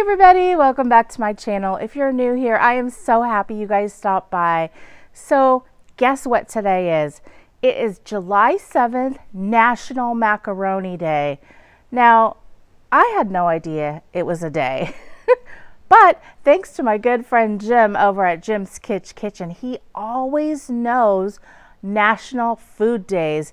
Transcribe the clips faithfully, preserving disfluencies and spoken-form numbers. Hey everybody, welcome back to my channel. If you're new here, I am so happy you guys stopped by. So guess what today is? It is July seventh, National Macaroni Day. Now, I had no idea it was a day, but thanks to my good friend Jim over at Jim's Kitsch Kitchen, he always knows National Food Days.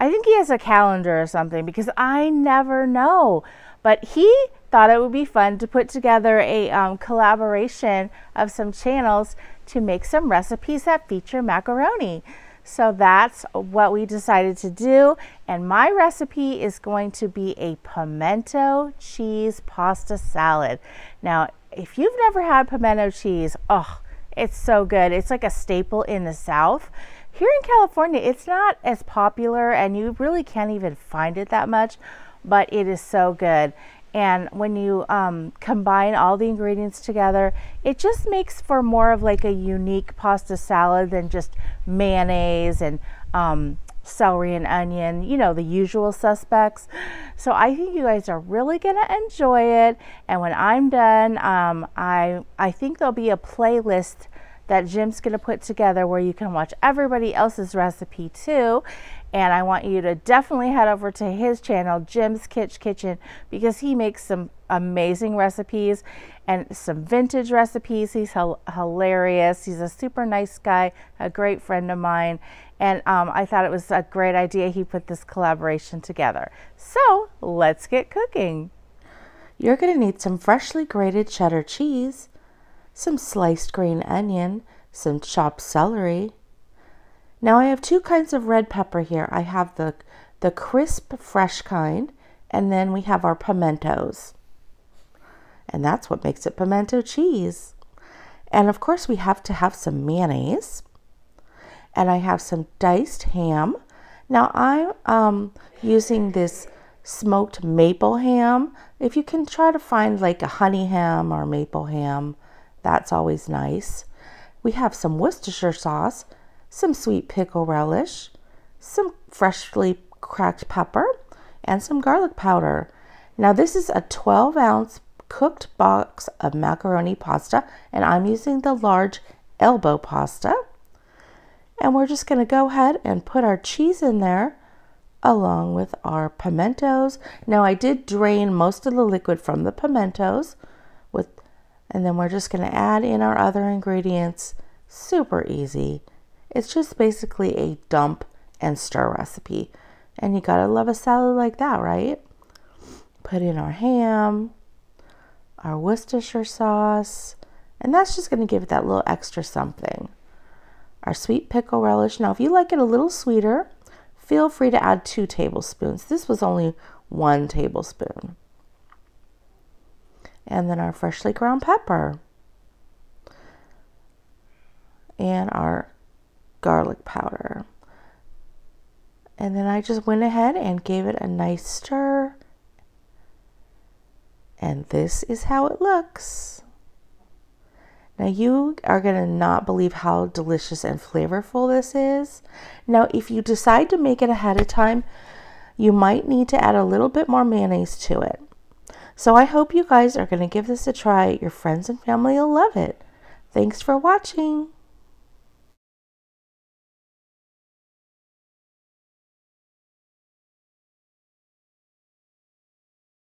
I think he has a calendar or something because I never know, but he thought it would be fun to put together a um, collaboration of some channels to make some recipes that feature macaroni. So that's what we decided to do. And my recipe is going to be a pimento cheese pasta salad. Now, if you've never had pimento cheese, oh, it's so good. It's like a staple in the South. Here in California, it's not as popular and you really can't even find it that much, but it is so good. And when you um, combine all the ingredients together, it just makes for more of like a unique pasta salad than just mayonnaise and um, celery and onion, you know, the usual suspects. So I think you guys are really gonna enjoy it. And when I'm done, um, I, I think there'll be a playlist that Jim's gonna put together where you can watch everybody else's recipe too. And I want you to definitely head over to his channel, Jim's Kitsch Kitchen, because he makes some amazing recipes and some vintage recipes. He's hilarious. He's a super nice guy, a great friend of mine. And um, I thought it was a great idea he put this collaboration together. So let's get cooking. You're gonna need some freshly grated cheddar cheese, some sliced green onion, some chopped celery. Now I have two kinds of red pepper here. I have the, the crisp, fresh kind, and then we have our pimentos. And that's what makes it pimento cheese. And of course we have to have some mayonnaise. And I have some diced ham. Now I'm um, using this smoked maple ham. If you can try to find like a honey ham or maple ham, that's always nice. We have some Worcestershire sauce, some sweet pickle relish, some freshly cracked pepper, and some garlic powder. Now this is a twelve ounce cooked box of macaroni pasta, and I'm using the large elbow pasta. And we're just gonna go ahead and put our cheese in there along with our pimentos. Now I did drain most of the liquid from the pimentos, with, and then we're just gonna add in our other ingredients. Super easy. It's just basically a dump and stir recipe. And you gotta love a salad like that, right? Put in our ham, our Worcestershire sauce, and that's just gonna give it that little extra something. Our sweet pickle relish. Now, if you like it a little sweeter, feel free to add two tablespoons. This was only one tablespoon. And then our freshly ground pepper. And our garlic powder. And then I just went ahead and gave it a nice stir. And this is how it looks. Now you are gonna not believe how delicious and flavorful this is. Now, if you decide to make it ahead of time, you might need to add a little bit more mayonnaise to it. So I hope you guys are gonna give this a try. Your friends and family will love it. Thanks for watching.